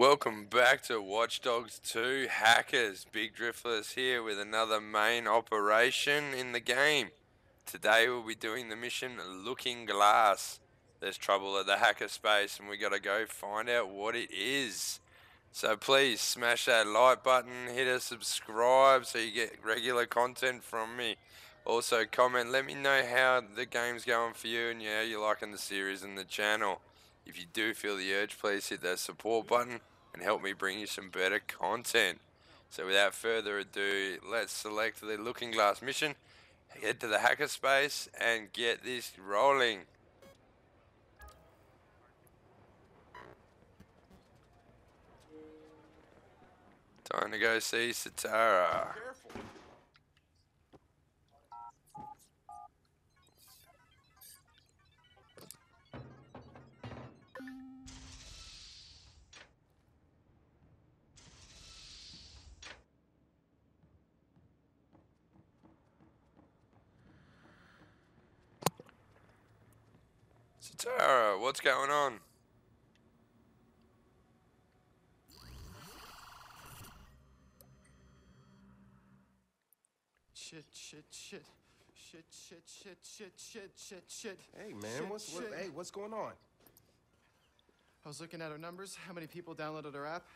Welcome back to Watch Dogs 2 Hackers. Big Driftless here with another main operation in the game. Today we'll be doing the mission Looking Glass. There's trouble at the hacker space and we gotta go find out what it is. So please smash that like button, hit a subscribe so you get regular content from me. Also comment, let me know how the game's going for you and how you're liking the series and the channel. If you do feel the urge, please hit that support button and help me bring you some better content. So without further ado, let's select the Looking Glass mission, head to the hackerspace and get this rolling. Time to go see Sitara. Sitara, what's going on? Shit. Hey man, what's going on? I was looking at our numbers, how many people downloaded our app,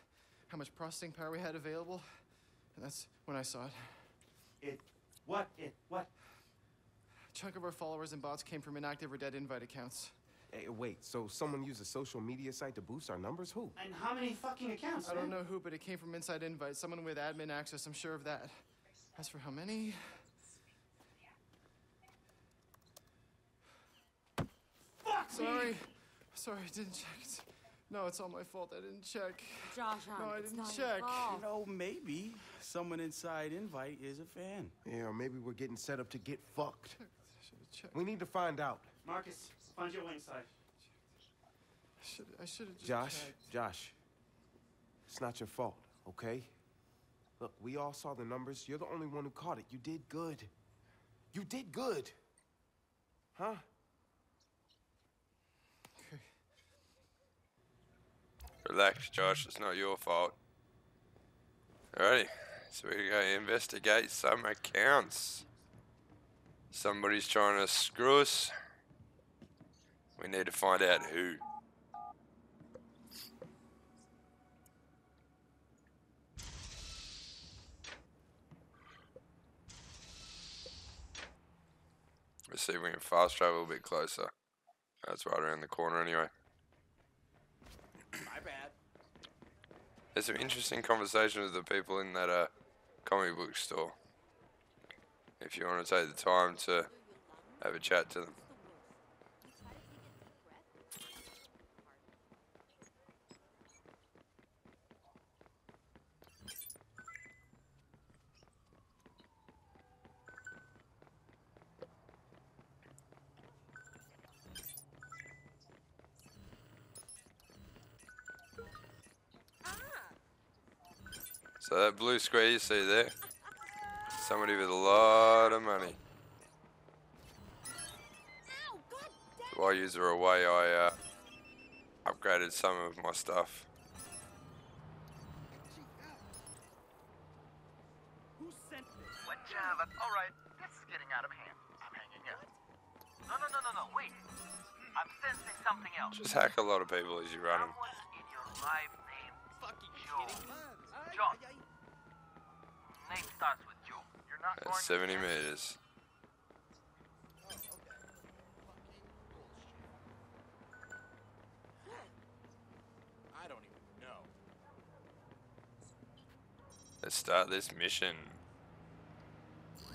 how much processing power we had available, and that's when I saw it. What? A chunk of our followers and bots came from inactive or dead Invite accounts. Hey, wait, so someone used a social media site to boost our numbers? Who? And how many fucking accounts, man? I don't know who, but it came from inside Invite. Someone with admin access, I'm sure of that. As for how many... Fuck me! Sorry, I didn't check. No, it's all my fault. I didn't check. Josh, no, I didn't check. You know, maybe someone inside Invite is a fan. Yeah, or maybe we're getting set up to get fucked. We need to find out. Marcus, find your wing side. I should have just checked. Josh, it's not your fault, okay? Look, we all saw the numbers. You're the only one who caught it. You did good. You did good. Huh? Okay. Relax, Josh. It's not your fault. Alrighty. So we're going to investigate some accounts. Somebody's trying to screw us. We need to find out who. Let's see if we can fast travel a little bit closer. That's right around the corner anyway. My bad. There's some interesting conversation with the people in that comic book store. If you want to take the time to have a chat to them. So that blue square you see there, somebody with a lot of money. While yous were away, I upgraded some of my stuff. Who sent this? What job? All right, this is getting out of hand. I'm hanging up. No, wait. I'm sensing something else. Just hack a lot of people as you run them. In your life name, fucking John. Name starts with you. You're not going 70 meters. I don't even know. Let's start this mission. You're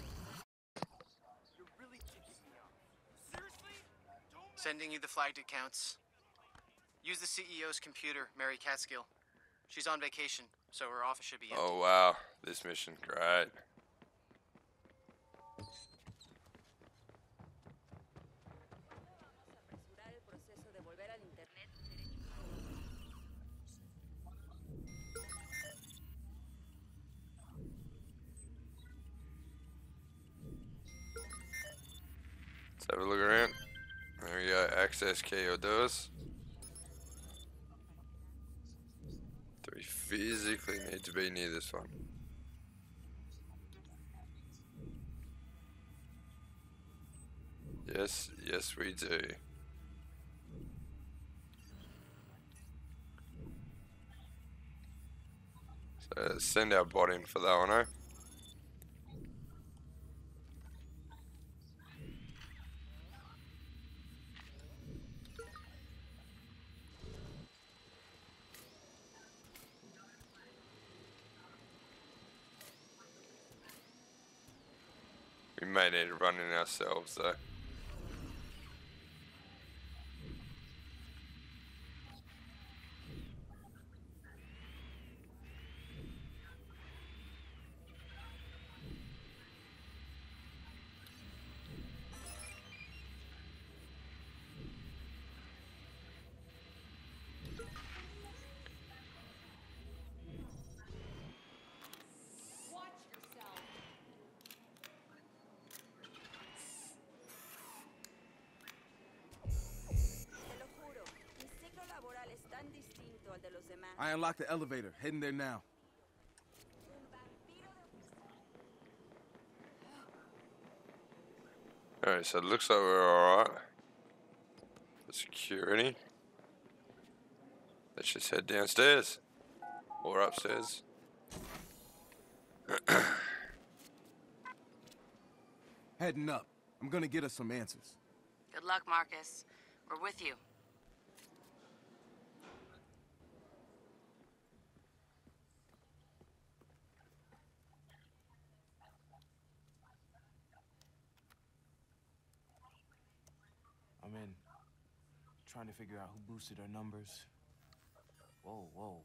really kicking me off. Seriously? Sending you the flagged accounts. Use the CEO's computer, Mary Catskill. She's on vacation, so her office should be empty. Oh, wow. This mission, great. Let's have a look around. There we go. Access key or doors. We physically need to be near this one. Yes, yes we do. So send our bot in for that one, eh? We may need to run in ourselves though. I unlocked the elevator. Heading there now. Alright, so it looks like we're alright. For security. Let's just head downstairs. Or upstairs. Heading up. I'm gonna get us some answers. Good luck, Marcus. We're with you. Trying to figure out who boosted our numbers. Whoa.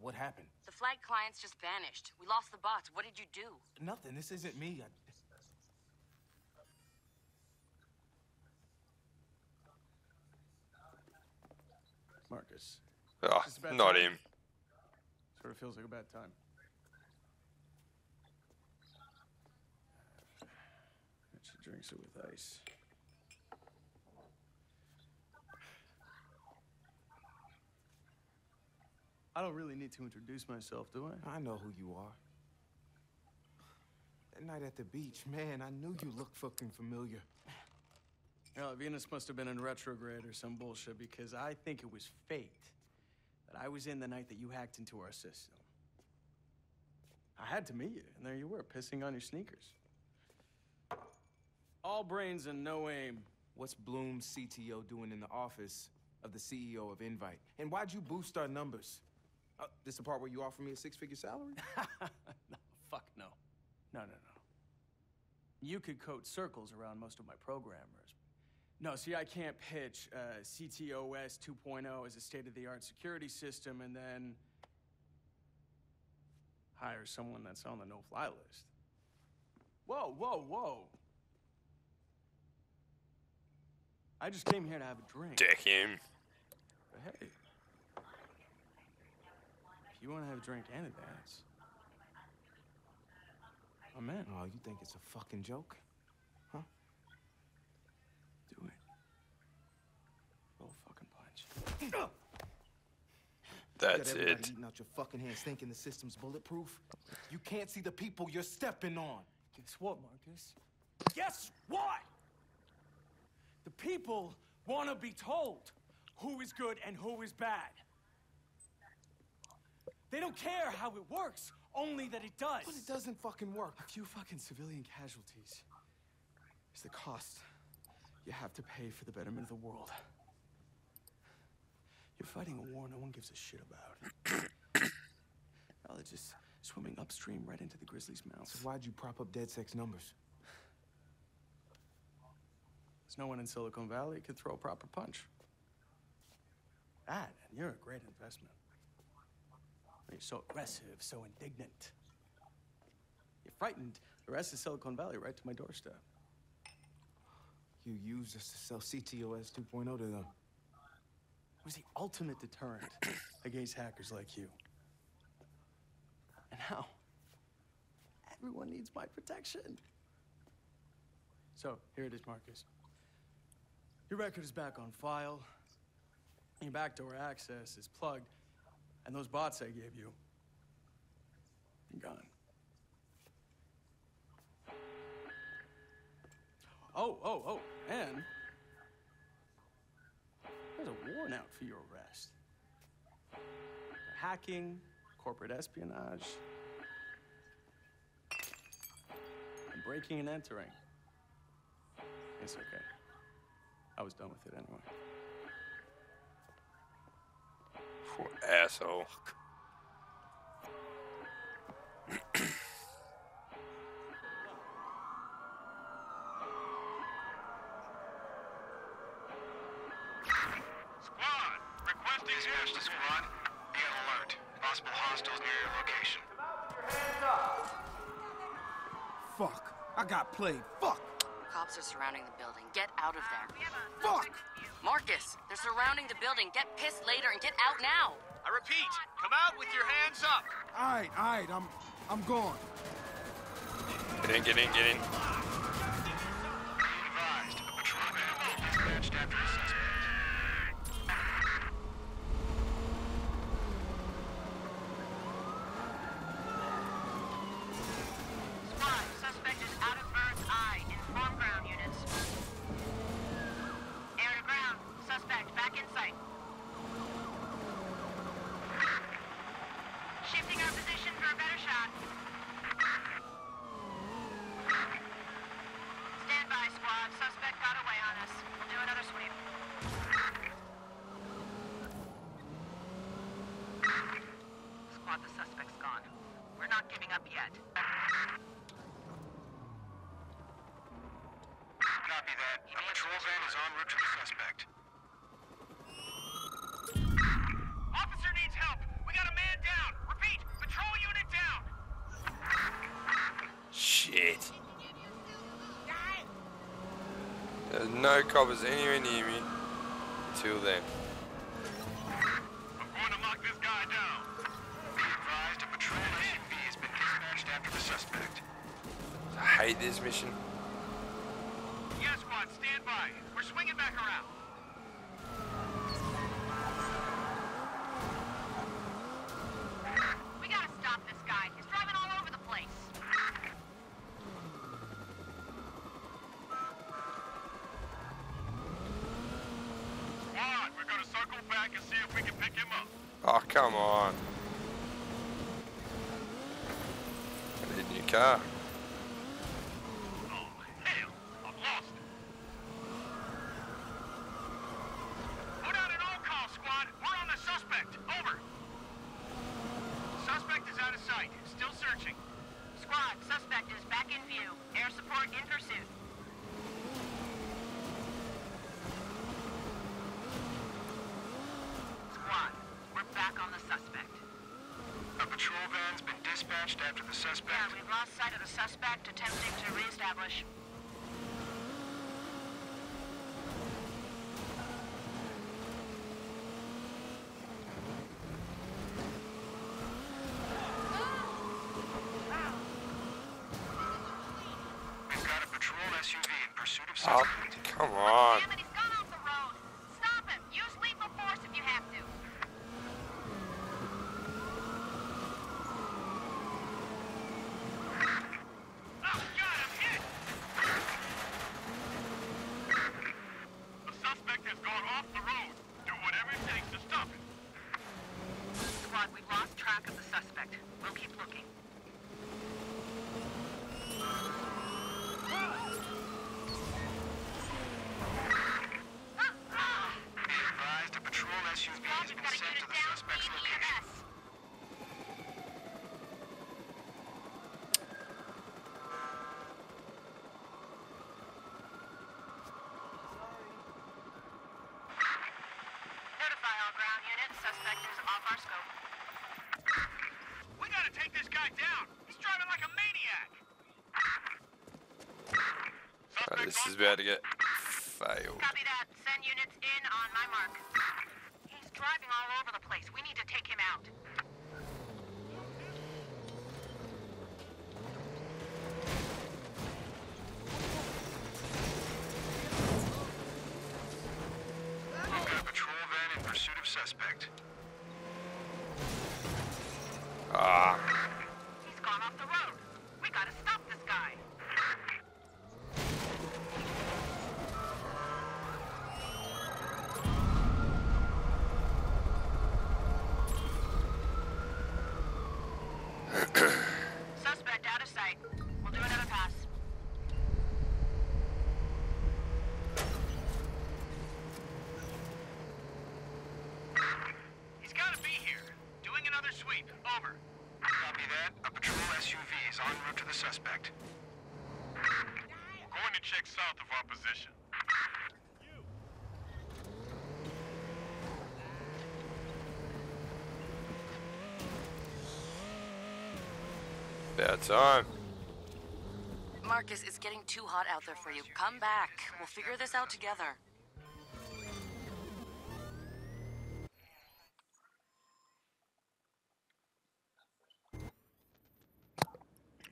What happened? The flag clients just vanished. We lost the bots. What did you do? Nothing. This isn't me. Marcus. Oh, not him. Sort of feels like a bad time. She drinks it with ice. I don't really need to introduce myself, do I? I know who you are. That night at the beach, man, I knew you looked fucking familiar. Well, Venus must have been in retrograde or some bullshit, because I think it was fate that I was in the night that you hacked into our system. I had to meet you, and there you were, pissing on your sneakers. All brains and no aim. What's Blume's CTO doing in the office of the CEO of Invite? And why'd you boost our numbers? This the part where you offer me a six-figure salary? No, fuck no. No. You could coat circles around most of my programmers. No, see, I can't pitch CTOS 2.0 as a state-of-the-art security system and then hire someone that's on the no-fly list. Whoa. I just came here to have a drink. Dick him. But hey. You want to have a drink and a dance? I'm in. Oh, you think it's a fucking joke? Huh? Do it. Roll fucking punch. That's it. You got everybody eating out your fucking hands thinking the system's bulletproof. You can't see the people you're stepping on. Guess what, Marcus? Guess what? The people want to be told who is good and who is bad. They don't care how it works, only that it does. But it doesn't fucking work. A few fucking civilian casualties is the cost you have to pay for the betterment of the world. You're fighting a war no one gives a shit about. Well, it's just swimming upstream right into the grizzlies' mouths. So why'd you prop up DedSec's numbers? There's no one in Silicon Valley that could throw a proper punch. That, and you're a great investment. You're so aggressive, so indignant. You frightened the rest of Silicon Valley right to my doorstep. You used us to sell CTOS 2.0 to them. It was the ultimate deterrent against hackers like you. And now, everyone needs my protection. So, here it is, Marcus. Your record is back on file. Your backdoor access is plugged. And those bots I gave you, gone. Oh, and there's a warrant out for your arrest. Hacking, corporate espionage, and breaking and entering. It's okay. I was done with it anyway. Poor asshole. Played. Fuck! Cops are surrounding the building. Get out of there. Fuck! Marcus, they're surrounding the building. Get pissed later and get out now. I repeat, come out with your hands up. All right, I'm gone. Get in. Advised, a patrol van is dispatched after the suspect. Squad, suspect is out of. No coppers anywhere near me until then. I'm going to lock this guy down. Be advised, a patrol SUV has been dispatched after the suspect. I hate this mission. Yes, squad, stand by. We're swinging back around. We gotta stop this guy. He's driving all over the place. And see if we can pick him up. Oh, come on. I need a new car. Oh, hell. I've lost it. Put out an on-call, squad. We're on the suspect. Over. Suspect is out of sight. Still searching. Squad, suspect is back in view. Air support in pursuit. After the suspect. Yeah, we've lost sight of the suspect, attempting to reestablish. We've got a patrol SUV in pursuit of suspect. Oh, come on. This is about to get failed. Copy that. Send units in on my mark. He's driving all over the place. We need to take him out. We've got a patrol van in pursuit of suspect. over. Copy that. A patrol SUV is en route to the suspect. We're going to check south of our position. Bad time. Marcus, it's getting too hot out there for you. Come back. We'll figure this out together.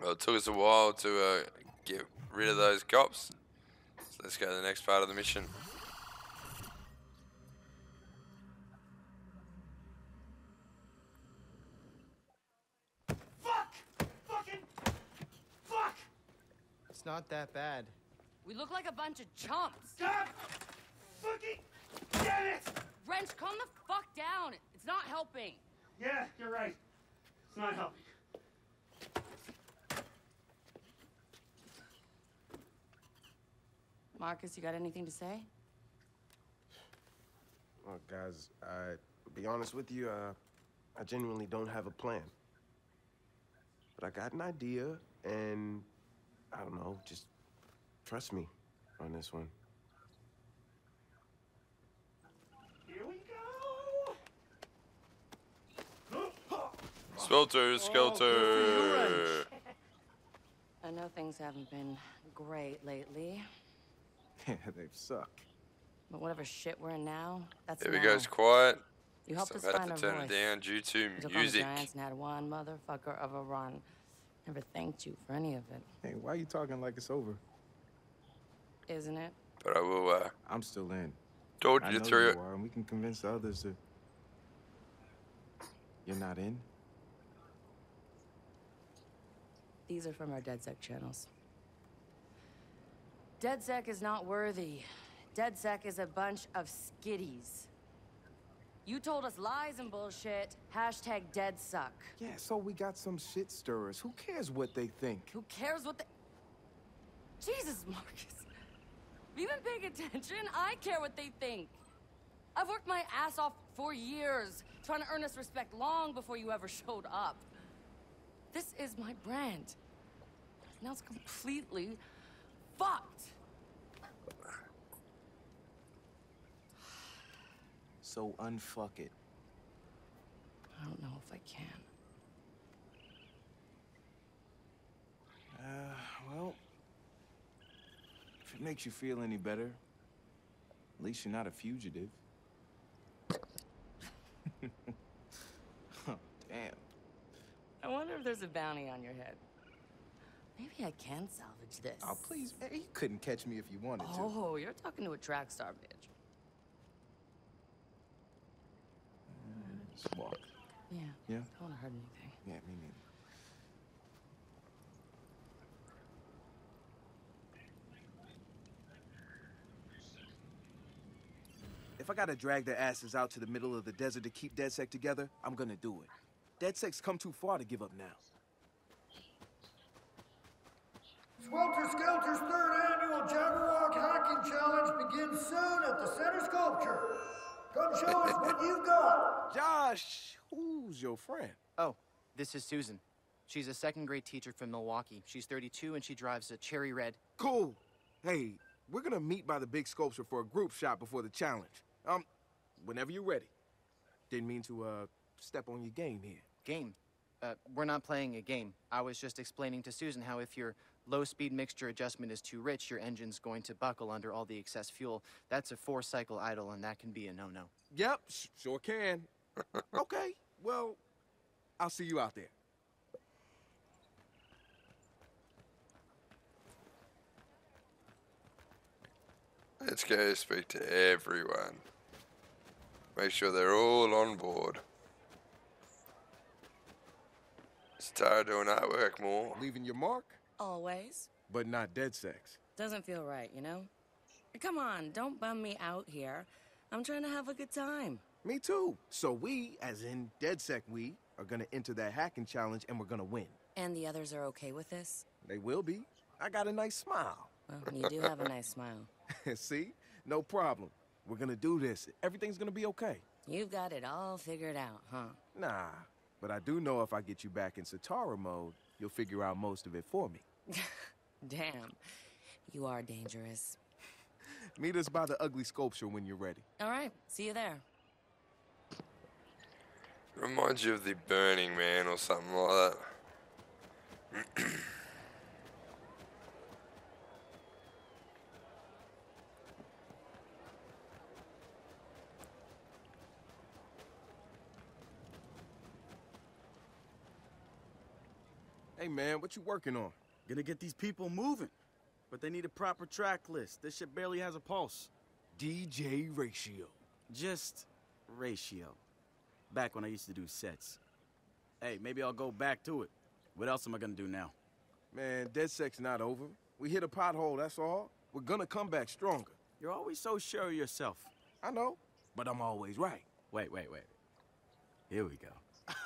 Well, it took us a while to get rid of those cops. So let's go to the next part of the mission. Fuck! It's not that bad. We look like a bunch of chumps. Stop! Fucking damn it! Wrench, calm the fuck down. It's not helping. Yeah, you're right. It's not helping. Marcus, you got anything to say? Well, guys, to be honest with you, I genuinely don't have a plan. But I got an idea, and I don't know, just trust me on this one. Here we go! Swelter Skelter! I know things haven't been great lately. Yeah, they've sucked. But whatever shit we're in now, that's there we go, it's quiet. You helped us find our voice. I'm about to turn it down due to music. Giants and had one motherfucker of a run. Never thanked you for any of it. Hey, why are you talking like it's over? Isn't it? But I will, I'm still in. Told you through it. And we can convince the others that you're not in. These are from our DedSec channels. DedSec is not worthy. DedSec is a bunch of skitties. You told us lies and bullshit. Hashtag DedSuck. Yeah, so we got some shit stirrers. Who cares what they think? Who cares what they... Jesus, Marcus. Have you been paying attention? I care what they think. I've worked my ass off for years, trying to earn us respect long before you ever showed up. This is my brand. Now it's completely... fucked. So unfuck it. I don't know if I can. Well, if it makes you feel any better, at least you're not a fugitive. Oh, damn. I wonder if there's a bounty on your head. Maybe I can salvage this. Oh, please. You couldn't catch me if you wanted to. Oh, you're talking to a track star, bitch. Just walk. Yeah. Yeah? I don't want to hurt anything. Yeah, me neither. If I gotta drag their asses out to the middle of the desert to keep DedSec together, I'm gonna do it. DedSec's come too far to give up now. Swelter Skelter's third annual Jaggerock Hacking Challenge begins soon at the Center Sculpture. Come show us what you got. Josh, who's your friend? Oh, this is Susan. She's a second-grade teacher from Milwaukee. She's 32, and she drives a cherry red. Cool. Hey, we're going to meet by the big sculpture for a group shot before the challenge. Whenever you're ready. Didn't mean to, step on your game here. Game? We're not playing a game. I was just explaining to Susan how if you're... low-speed mixture adjustment is too rich, your engine's going to buckle under all the excess fuel. That's a four-cycle idle, and that can be a no-no. Yep, sure can. Okay, well, I'll see you out there. Let's go speak to everyone. Make sure they're all on board. Sitara doing artwork more. Leaving your mark? Always. But not DedSec. Doesn't feel right, you know? Come on, don't bum me out here. I'm trying to have a good time. Me too. So we, as in DedSec we, are gonna enter that hacking challenge and we're gonna win. And the others are okay with this? They will be. I got a nice smile. Well, you do have a nice smile. See? No problem. We're gonna do this. Everything's gonna be okay. You've got it all figured out, huh? Nah. But I do know if I get you back in Sitara mode, you'll figure out most of it for me. Damn. You are dangerous. Meet us by the ugly sculpture when you're ready. All right. See you there. Reminds you of the Burning Man or something like that. Hey man, what you working on? Gonna get these people moving. But they need a proper track list. This shit barely has a pulse. DJ Ratio. Just Ratio. Back when I used to do sets. Hey, maybe I'll go back to it. What else am I gonna do now? Man, DedSec's not over. We hit a pothole, that's all. We're gonna come back stronger. You're always so sure of yourself. I know, but I'm always right. Wait. Here we go.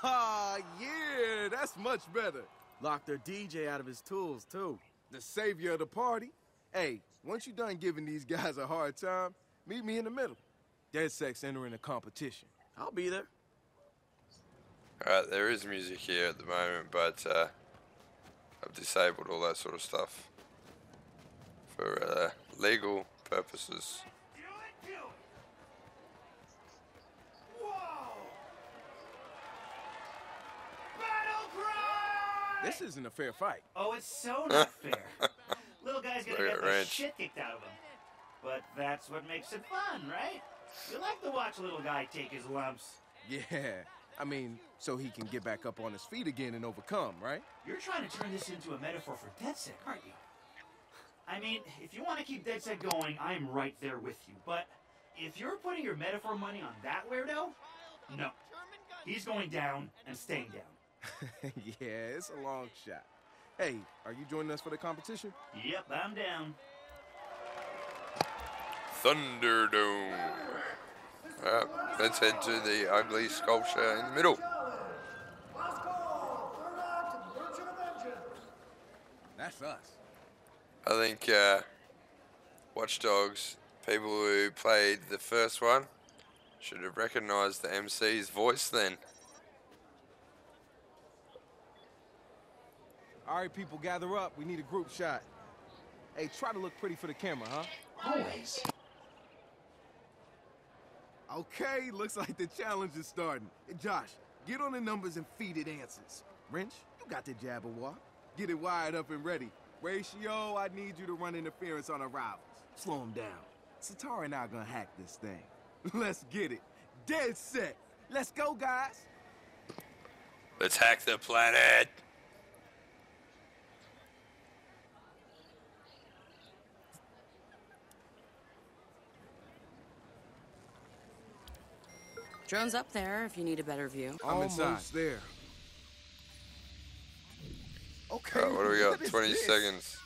Ah, yeah, that's much better. Locked their DJ out of his tools, too. The savior of the party. Hey, once you're done giving these guys a hard time, meet me in the middle. DedSec's entering a competition. I'll be there. Alright, there is music here at the moment, but I've disabled all that sort of stuff for legal purposes. This isn't a fair fight. Oh, it's so not fair. Little guy's gonna get the shit kicked out of him. But that's what makes it fun, right? You like to watch a little guy take his lumps. Yeah. I mean, so he can get back up on his feet again and overcome, right? You're trying to turn this into a metaphor for DedSec, aren't you? I mean, if you want to keep DedSec going, I'm right there with you. But if you're putting your metaphor money on that weirdo, no. He's going down and staying down. Yeah, it's a long shot. Hey, are you joining us for the competition? Yep, I'm down. Thunderdome. Let's head to the ugly sculpture in the middle. That's us. I think Watch Dogs, people who played the first one, should have recognized the MC's voice then. All right, people, gather up. We need a group shot. Hey, try to look pretty for the camera, huh? Always. Okay, looks like the challenge is starting. Josh, get on the numbers and feed it answers. Wrench, you got the Jabberwock. Get it wired up and ready. Ratio, I need you to run interference on our rivals. Slow them down. Sitara and I are gonna hack this thing. Let's get it. DedSec. Let's go, guys. Let's hack the planet. Drone's up there if you need a better view. I'm inside. There. Okay. What do we got? 20 seconds.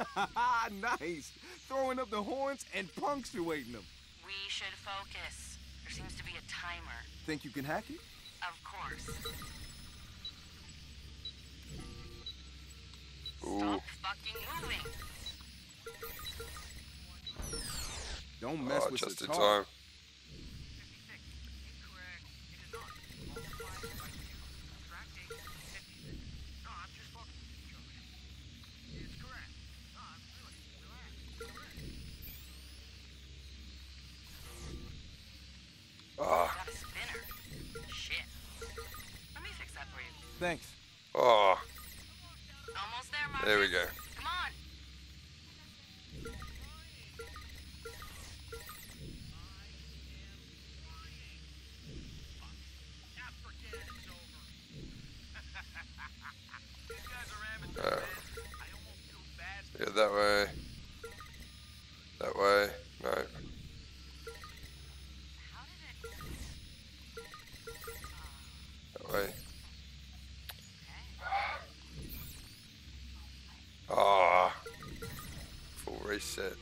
Nice. Throwing up the horns and punctuating them. We should focus. There seems to be a timer. Think you can hack it? Of course. Ooh. Stop fucking moving. Don't mess with just the time. Thanks. Oh. Almost there, Marcus. There we go. Come on. Yeah, that way. That way. No. That way. Ah, oh, full reset.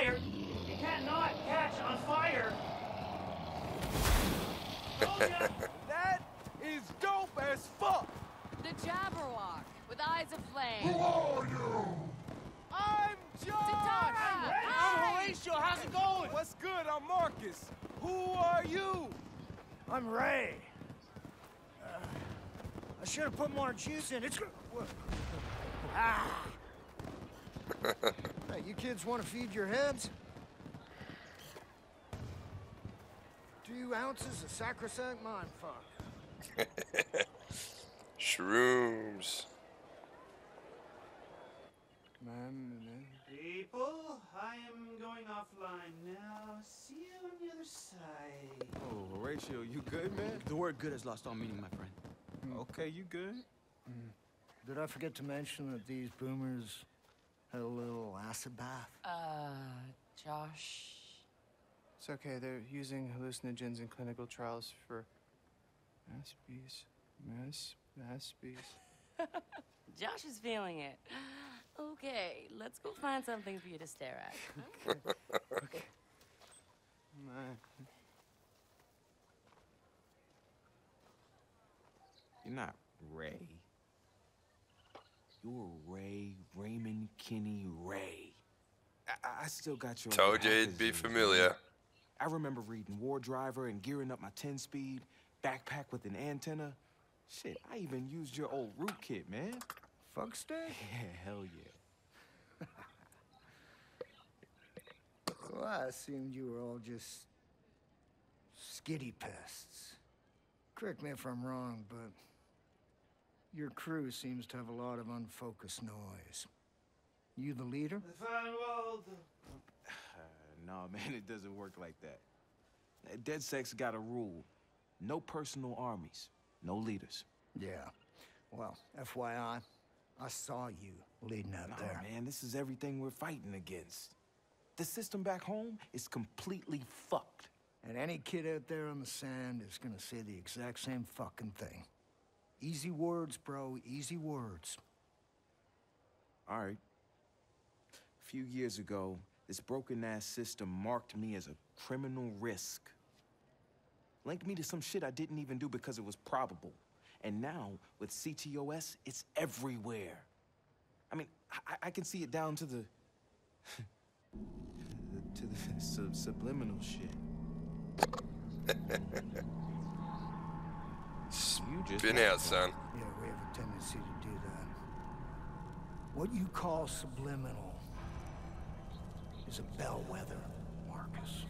fire. You cannot catch on fire. Oh, yeah. That is dope as fuck. The Jabberwock with eyes of flame. Who are you? I'm Josh. I'm Horatio. How's it going? What's good? I'm Marcus. Who are you? I'm Ray. I should have put more juice in. It's good. Ah. Hey, you kids want to feed your heads? 2 ounces of sacrosanct mindfuck. Shrooms. People, I am going offline now. See you on the other side. Oh, Horatio, you good, man? The word good has lost all meaning, my friend. Okay, you good? Did I forget to mention that these boomers had a little acid bath? Josh. It's okay, they're using hallucinogens in clinical trials for maspies. Josh is feeling it. Okay, let's go find something for you to stare at. Okay. Okay. You're not Ray. You're Ray, Raymond Kenney Ray. I still got your... Told you it'd be familiar. I remember reading War Driver and gearing up my 10-speed, backpack with an antenna. Shit, I even used your old root kit, man. Fugster? Yeah, hell yeah. Well, I assumed you were all just skitty pests. Correct me if I'm wrong, but your crew seems to have a lot of unfocused noise. You the leader? No, man, it doesn't work like that. DedSec's got a rule. No personal armies, no leaders. Yeah. Well, FYI, I saw you leading out there. Man, this is everything we're fighting against. The system back home is completely fucked. And any kid out there on the sand is gonna say the exact same fucking thing. Easy words, bro, easy words. All right. A few years ago, this broken-ass system marked me as a criminal risk. Linked me to some shit I didn't even do because it was probable. And now, with CTOS, it's everywhere. I mean, I can see it down to the... to the subliminal shit. You just... Been out, son. Yeah, we have a tendency to do that. What you call subliminal is a bellwether, Marcus.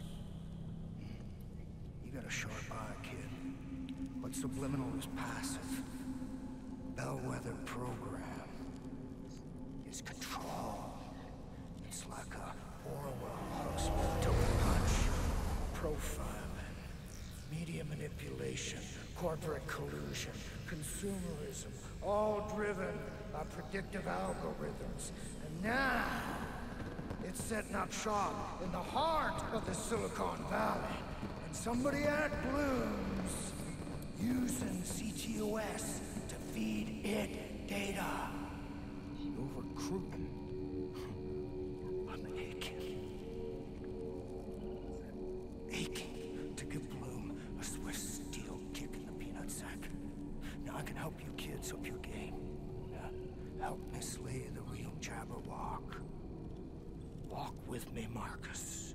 You got a sharp eye, kid. But subliminal is passive. Bellwether program is control. It's like a Orwell-Huxley double punch. Profiling, media manipulation, corporate collusion, consumerism, all driven by predictive algorithms. And now, it's setting up shop in the heart of the Silicon Valley. And somebody at Blume's using CTOS to feed it data. You're recruiting. I'm aching to give Blume a swift steel kick in the peanut sack. Now I can help you kids up your game. Help me slay the real Jabberwock. Walk with me, Marcus.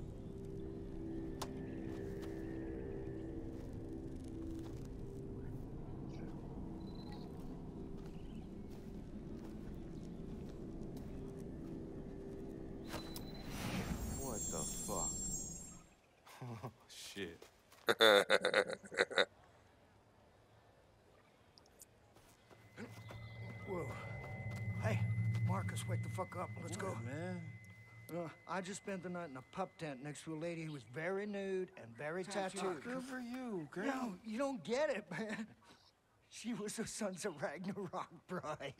Whoa. Hey, Marcus, wake the fuck up. Let's go. Man. I just spent the night in a pup tent next to a lady who was very nude and very tattooed. Good for you, girl. No, you don't get it, man. She was the Sons of Ragnarok bride.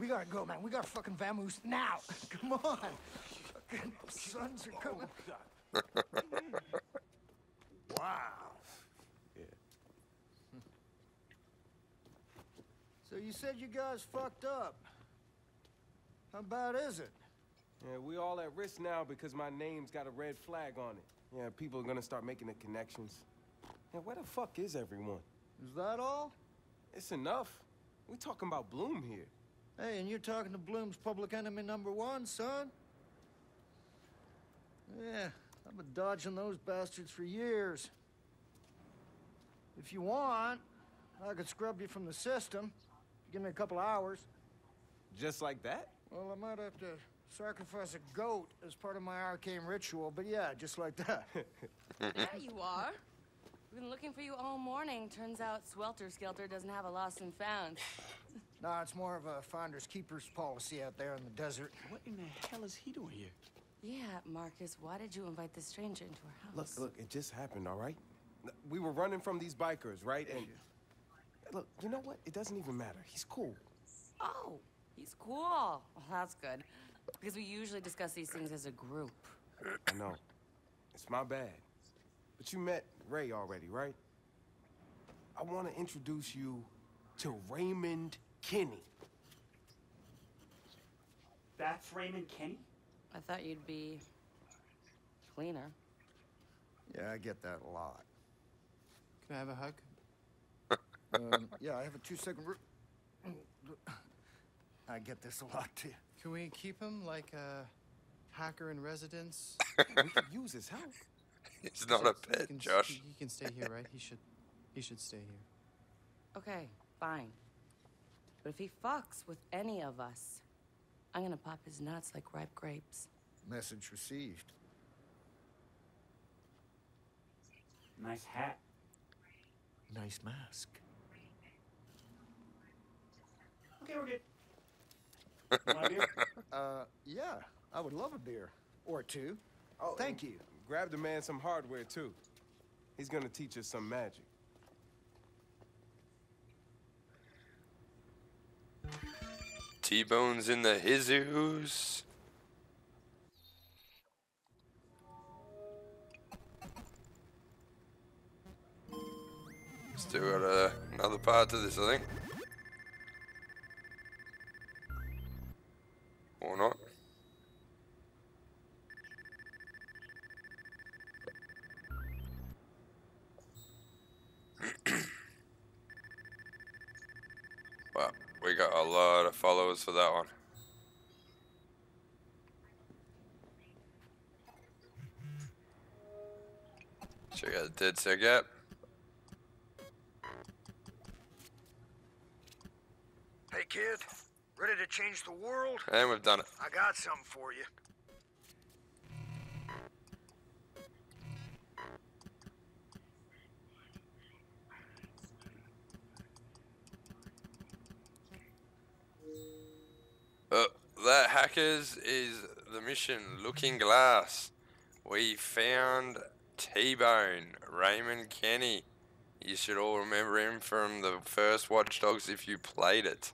We gotta go, man. We gotta fucking vamoose now. Come on. Fucking sons are coming. Wow. Yeah. So you said you guys fucked up. How bad is it? Yeah, we all at risk now because my name's got a red flag on it. Yeah, people are gonna start making the connections. Yeah, where the fuck is everyone? Is that all? It's enough. We talking about Blume here. Hey, and you're talking to Blume's public enemy #1, son? Yeah, I've been dodging those bastards for years. If you want, I could scrub you from the system. Give me a couple hours. Just like that? Well, I might have to sacrifice a goat as part of my arcane ritual, but yeah, just like that. There you are. We've been looking for you all morning. Turns out Swelter Skelter doesn't have a lost and found. Nah, it's more of a finder's keeper's policy out there in the desert. What in the hell is he doing here? Yeah, Marcus, why did you invite this stranger into our house? Look, it just happened, all right? We were running from these bikers, right? And look, you know what? It doesn't even matter. He's cool. Oh, he's cool. Well, that's good. Because we usually discuss these things as a group. I know. It's my bad. But you met Ray already, right? I want to introduce you to Raymond Kenney. That's Raymond Kenney? I thought you'd be cleaner. Yeah, I get that a lot. Can I have a hug? Yeah, I have a 2-second... I get this a lot, too. Can we keep him like a hacker in residence? We could use his help. It's not a pet, Josh. He can stay here, right? He should stay here. Okay, fine. But if he fucks with any of us, I'm gonna pop his nuts like ripe grapes. Message received. Nice hat. Nice mask. Okay, we're good. Want a beer? Yeah, I would love a beer. Or two. Oh, thank you. Grab the man some hardware, too. He's gonna teach us some magic. T-Bone's in the hizoos. Still got another part to this, I think. Or not. Well, we got a lot of followers for that one. Check out the DedSec app. Hey kid, ready to change the world? And we've done it. I got something for you. That, hackers, is the mission Looking Glass. We found T-Bone, Raymond Kenney. You should all remember him from the first Watch Dogs if you played it.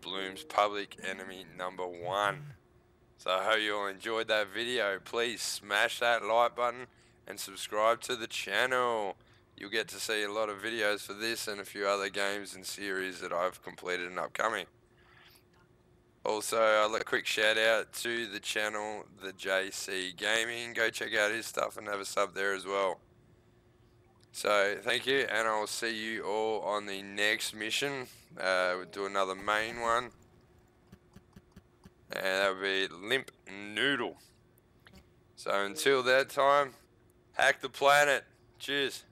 Blume's public enemy #1. So I hope you all enjoyed that video. Please smash that like button and subscribe to the channel. You'll get to see a lot of videos for this and a few other games and series that I've completed and upcoming. Also, a quick shout out to the channel, The JC Gaming. Go check out his stuff and have a sub there as well. So, thank you, and I'll see you all on the next mission. We'll do another main one. And that'll be Limp Noodle. So, until that time, hack the planet. Cheers.